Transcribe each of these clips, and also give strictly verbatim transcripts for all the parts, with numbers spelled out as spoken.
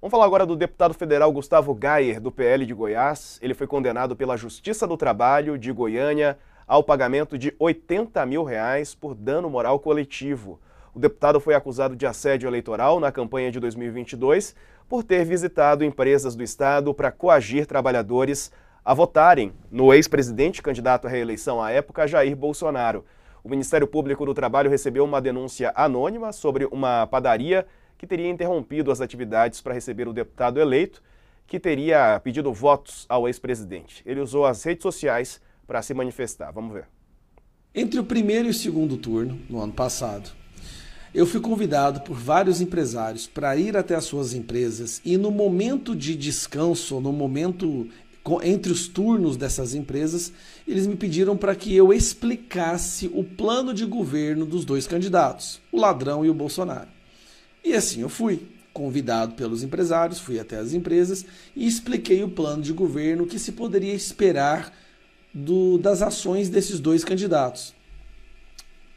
Vamos falar agora do deputado federal Gustavo Gayer, do P L de Goiás. Ele foi condenado pela Justiça do Trabalho de Goiânia ao pagamento de oitenta mil reais por dano moral coletivo. O deputado foi acusado de assédio eleitoral na campanha de dois mil e vinte e dois por ter visitado empresas do Estado para coagir trabalhadores a votarem no ex-presidente candidato à reeleição à época, Jair Bolsonaro. O Ministério Público do Trabalho recebeu uma denúncia anônima sobre uma padaria que teria interrompido as atividades para receber o deputado eleito, que teria pedido votos ao ex-presidente. Ele usou as redes sociais para se manifestar. Vamos ver. Entre o primeiro e o segundo turno, no ano passado, eu fui convidado por vários empresários para ir até as suas empresas e no momento de descanso, no momento entre os turnos dessas empresas, eles me pediram para que eu explicasse o plano de governo dos dois candidatos, o Ladrão e o Bolsonaro. E assim eu fui, convidado pelos empresários, fui até as empresas e expliquei o plano de governo que se poderia esperar do, das ações desses dois candidatos.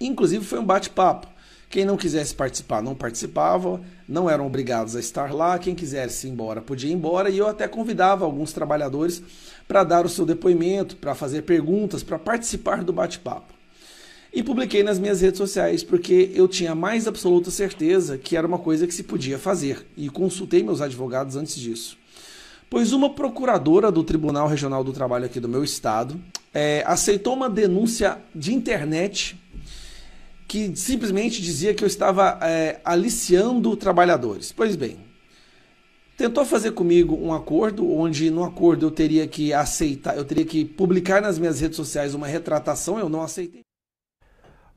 Inclusive foi um bate-papo. Quem não quisesse participar não participava, não eram obrigados a estar lá, quem quisesse ir embora podia ir embora e eu até convidava alguns trabalhadores para dar o seu depoimento, para fazer perguntas, para participar do bate-papo. E publiquei nas minhas redes sociais, porque eu tinha a mais absoluta certeza que era uma coisa que se podia fazer, e consultei meus advogados antes disso. Pois uma procuradora do Tribunal Regional do Trabalho aqui do meu estado é, aceitou uma denúncia de internet que simplesmente dizia que eu estava é, aliciando trabalhadores. Pois bem, tentou fazer comigo um acordo, onde no acordo eu teria que aceitar, eu teria que publicar nas minhas redes sociais uma retratação, eu não aceitei.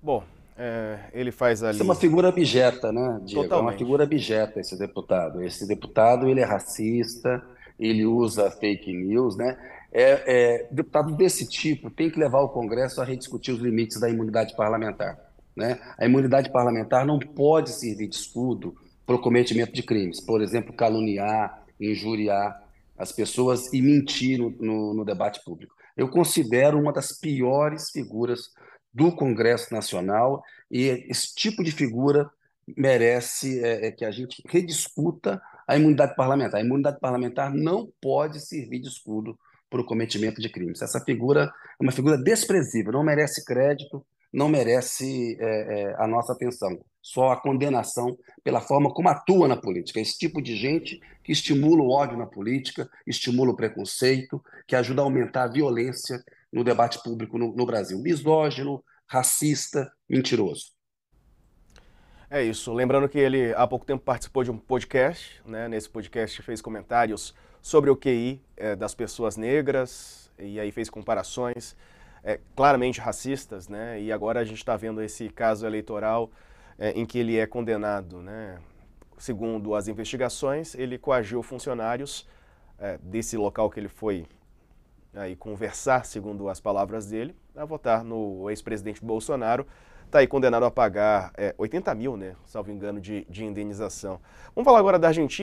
Bom, é, ele faz ali... Isso é uma figura abjeta, né, Diego? Totalmente. É uma figura abjeta esse deputado. Esse deputado, ele é racista, ele usa fake news, né? É, é, deputado desse tipo tem que levar o Congresso a rediscutir os limites da imunidade parlamentar, né? A imunidade parlamentar não pode servir de escudo para o cometimento de crimes. Por exemplo, caluniar, injuriar as pessoas e mentir no, no, no debate público. Eu considero uma das piores figuras do Congresso Nacional, e esse tipo de figura merece é, é que a gente rediscuta a imunidade parlamentar. A imunidade parlamentar não pode servir de escudo para o cometimento de crimes. Essa figura é uma figura desprezível, não merece crédito, não merece é, é, a nossa atenção, só a condenação pela forma como atua na política. Esse tipo de gente que estimula o ódio na política, estimula o preconceito, que ajuda a aumentar a violência no debate público no, no Brasil. Misógino, racista, mentiroso. É isso. Lembrando que ele há pouco tempo participou de um podcast, né? Nesse podcast fez comentários sobre o Q I é, das pessoas negras, e aí fez comparações é, claramente racistas, né? E agora a gente está vendo esse caso eleitoral é, em que ele é condenado, né? Segundo as investigações, ele coagiu funcionários é, desse local que ele foi aí conversar, segundo as palavras dele, a votar no ex-presidente Bolsonaro. Está aí condenado a pagar é, oitenta mil, né, salvo engano, de, de indenização. Vamos falar agora da Argentina.